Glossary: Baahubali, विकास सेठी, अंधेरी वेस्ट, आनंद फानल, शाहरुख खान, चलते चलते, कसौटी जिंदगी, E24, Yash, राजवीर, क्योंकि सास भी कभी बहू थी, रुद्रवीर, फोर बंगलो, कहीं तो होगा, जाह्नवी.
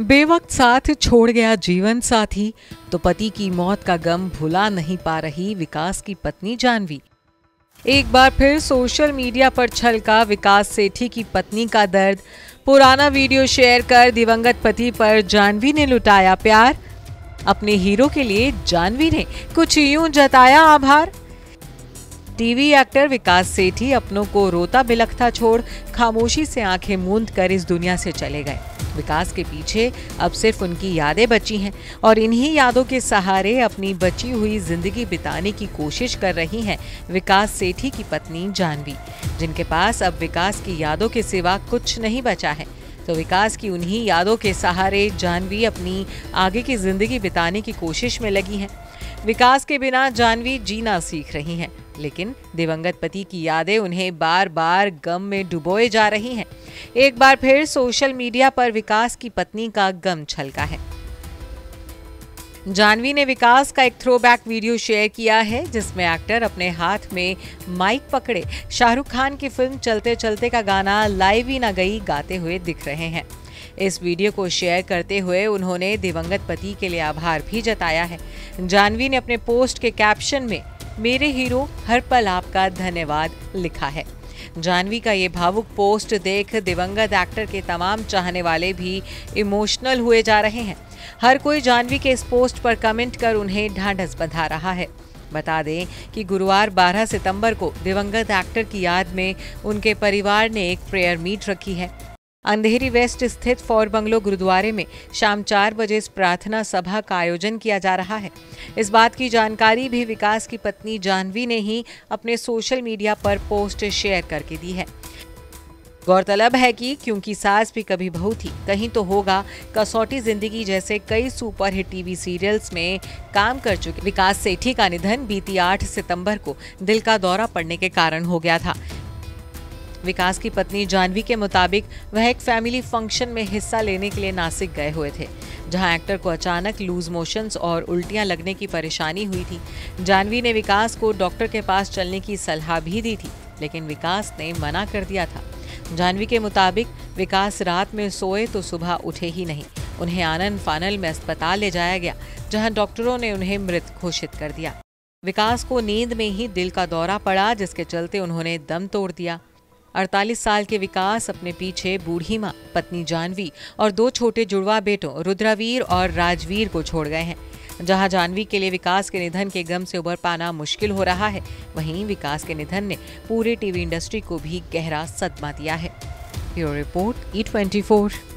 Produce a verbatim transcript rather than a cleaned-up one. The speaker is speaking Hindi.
बेवक्त साथ छोड़ गया जीवन साथी तो पति की मौत का गम भुला नहीं पा रही विकास की पत्नी जाह्नवी। एक बार फिर सोशल मीडिया पर छलका विकास सेठी की पत्नी का दर्द। पुराना वीडियो शेयर कर दिवंगत पति पर जाह्नवी ने लुटाया प्यार। अपने हीरो के लिए जाह्नवी ने कुछ यूं जताया आभार। टीवी एक्टर विकास सेठी अपनों को रोता बिलखता छोड़ खामोशी से आंखें मूंद कर इस दुनिया से चले गए। विकास के पीछे अब सिर्फ उनकी यादें बची हैं और इन्हीं यादों के सहारे अपनी बची हुई जिंदगी बिताने की कोशिश कर रही हैं विकास सेठी की पत्नी जाह्नवी, जिनके पास अब विकास की यादों के सिवा कुछ नहीं बचा है। तो विकास की उन्हीं यादों के सहारे जाह्नवी अपनी आगे की जिंदगी बिताने की कोशिश में लगी हैं। विकास के बिना जाह्नवी जीना सीख रही हैं, लेकिन दिवंगत पति की यादें उन्हें बार बार गम में डुबोए जा रही हैं। एक बार फिर सोशल मीडिया पर विकास की पत्नी का गम छलका है। जाह्नवी ने विकास का एक थ्रोबैक वीडियो शेयर किया है, जिसमें एक्टर अपने हाथ में माइक पकड़े शाहरुख खान की फिल्म चलते चलते का गाना लाइव ही ना गई गाते हुए दिख रहे हैं। इस वीडियो को शेयर करते हुए उन्होंने दिवंगत पति के लिए आभार भी जताया है। जाह्नवी ने अपने पोस्ट के कैप्शन में मेरे हीरो हर पल आपका धन्यवाद लिखा है। जाह्नवी का ये भावुक पोस्ट देख दिवंगत एक्टर के तमाम चाहने वाले भी इमोशनल हुए जा रहे हैं। हर कोई जाह्नवी के इस पोस्ट पर कमेंट कर उन्हें ढांढस बंधा रहा है। बता दें कि गुरुवार बारह सितंबर को दिवंगत एक्टर की याद में उनके परिवार ने एक प्रेयर मीट रखी है। अंधेरी वेस्ट स्थित फोर बंगलो गुरुद्वारे में शाम चार बजे इस प्रार्थना सभा का आयोजन किया जा रहा है। इस बात की जानकारी भी विकास की पत्नी जाह्नवी ने ही अपने सोशल मीडिया पर पोस्ट शेयर करके दी है। गौरतलब है कि क्योंकि सास भी कभी बहू थी, कहीं तो होगा, कसौटी जिंदगी जैसे कई सुपरहिट टीवी सीरियल्स में काम कर चुके विकास सेठी का निधन बीती आठ सितंबर को दिल का दौरा पड़ने के कारण हो गया था। विकास की पत्नी जाह्नवी के मुताबिक वह एक फैमिली फंक्शन में हिस्सा लेने के लिए नासिक गए हुए थे, जहां एक्टर को अचानक लूज मोशंस और उल्टियां लगने की परेशानी हुई थी। जाह्नवी ने विकास को डॉक्टर के पास चलने की सलाह भी दी थी, लेकिन विकास ने मना कर दिया था। जाह्नवी के मुताबिक विकास रात में सोए तो सुबह उठे ही नहीं। उन्हें आनंद फानल में अस्पताल ले जाया गया, जहाँ डॉक्टरों ने उन्हें मृत घोषित कर दिया। विकास को नींद में ही दिल का दौरा पड़ा, जिसके चलते उन्होंने दम तोड़ दिया। अड़तालीस साल के विकास अपने पीछे बूढ़ी माँ, पत्नी जाह्नवी और दो छोटे जुड़वा बेटों रुद्रवीर और राजवीर को छोड़ गए हैं। जहां जाह्नवी के लिए विकास के निधन के गम से उबर पाना मुश्किल हो रहा है, वहीं विकास के निधन ने पूरे टीवी इंडस्ट्री को भी गहरा सदमा दिया है। Bureau report E twenty four.